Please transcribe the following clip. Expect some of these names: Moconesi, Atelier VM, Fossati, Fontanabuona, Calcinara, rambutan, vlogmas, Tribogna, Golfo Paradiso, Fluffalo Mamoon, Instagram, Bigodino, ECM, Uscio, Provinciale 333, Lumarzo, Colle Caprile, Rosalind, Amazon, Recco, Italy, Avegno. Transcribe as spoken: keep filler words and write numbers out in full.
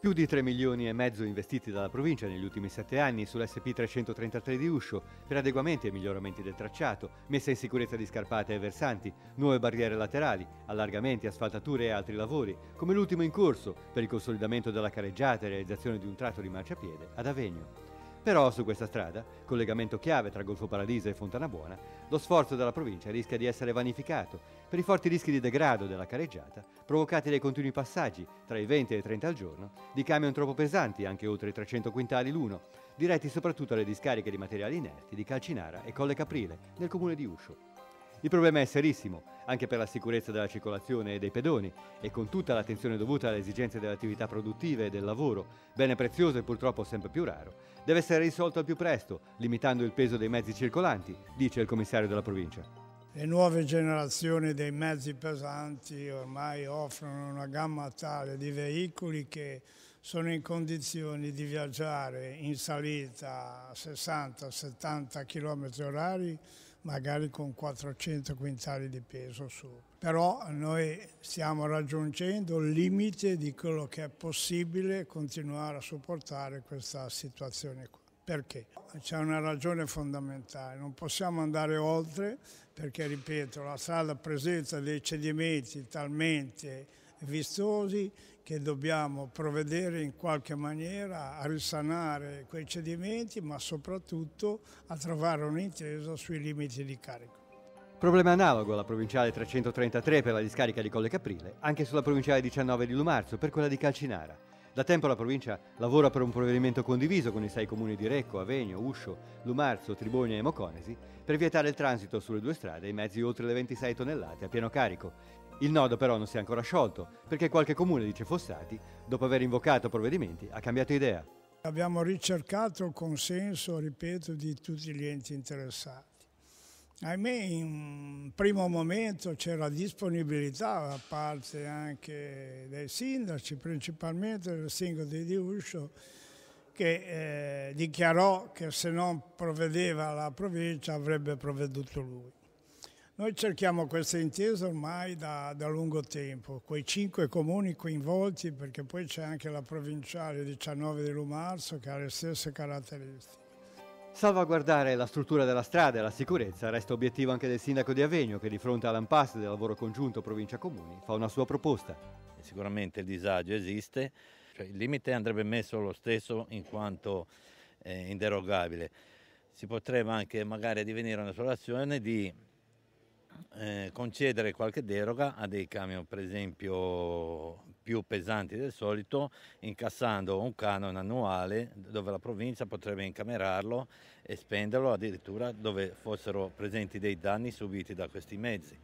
Più di tre milioni e mezzo investiti dalla provincia negli ultimi sette anni sull'esse pi trecentotrentatré di Uscio per adeguamenti e miglioramenti del tracciato, messa in sicurezza di scarpate e versanti, nuove barriere laterali, allargamenti, asfaltature e altri lavori, come l'ultimo in corso per il consolidamento della carreggiata e realizzazione di un tratto di marciapiede ad Avegno. Però su questa strada, collegamento chiave tra Golfo Paradiso e Fontanabuona, lo sforzo della provincia rischia di essere vanificato per i forti rischi di degrado della carreggiata provocati dai continui passaggi, tra i venti e i trenta al giorno, di camion troppo pesanti, anche oltre i trecento quintali l'uno, diretti soprattutto alle discariche di materiali inerti di Calcinara e Colle Caprile, nel comune di Uscio. Il problema è serissimo, anche per la sicurezza della circolazione e dei pedoni, e con tutta l'attenzione dovuta alle esigenze delle attività produttive e del lavoro, bene prezioso e purtroppo sempre più raro, deve essere risolto al più presto, limitando il peso dei mezzi circolanti, dice il commissario della provincia. Le nuove generazioni dei mezzi pesanti ormai offrono una gamma tale di veicoli che sono in condizioni di viaggiare in salita a sessanta settanta chilometri orari, magari con quattrocento quintali di peso su. Però noi stiamo raggiungendo il limite di quello che è possibile continuare a sopportare questa situazione qua. Perché? C'è una ragione fondamentale, non possiamo andare oltre perché, ripeto, la strada presenta dei cedimenti talmente vistosi che dobbiamo provvedere in qualche maniera a risanare quei cedimenti, ma soprattutto a trovare un'intesa sui limiti di carico. Problema analogo alla provinciale trecentotrentatré per la discarica di Colle Caprile, anche sulla provinciale diciannove di Lumarzo per quella di Calcinara. Da tempo la provincia lavora per un provvedimento condiviso con i sei comuni di Recco, Avegno, Uscio, Lumarzo, Tribogna e Moconesi per vietare il transito sulle due strade e i mezzi oltre le ventisei tonnellate a pieno carico. Il nodo però non si è ancora sciolto perché qualche comune, dice Fossati, dopo aver invocato provvedimenti ha cambiato idea. Abbiamo ricercato il consenso, ripeto, di tutti gli enti interessati. Ahimè, in primo momento c'era disponibilità da parte anche dei sindaci, principalmente del sindaco di Uscio, che eh, dichiarò che se non provvedeva la provincia avrebbe provveduto lui. Noi cerchiamo questa intesa ormai da, da lungo tempo, quei cinque comuni coinvolti, perché poi c'è anche la provinciale diciannove di Lumarzo che ha le stesse caratteristiche. Salvaguardare la struttura della strada e la sicurezza resta obiettivo anche del sindaco di Avegno che di fronte all'impasse del lavoro congiunto provincia-comuni fa una sua proposta. Sicuramente il disagio esiste, cioè il limite andrebbe messo lo stesso in quanto eh, inderogabile. Si potrebbe anche magari divenire una soluzione di eh, concedere qualche deroga a dei camion per esempio più pesanti del solito, incassando un canone annuale dove la provincia potrebbe incamerarlo e spenderlo addirittura dove fossero presenti dei danni subiti da questi mezzi.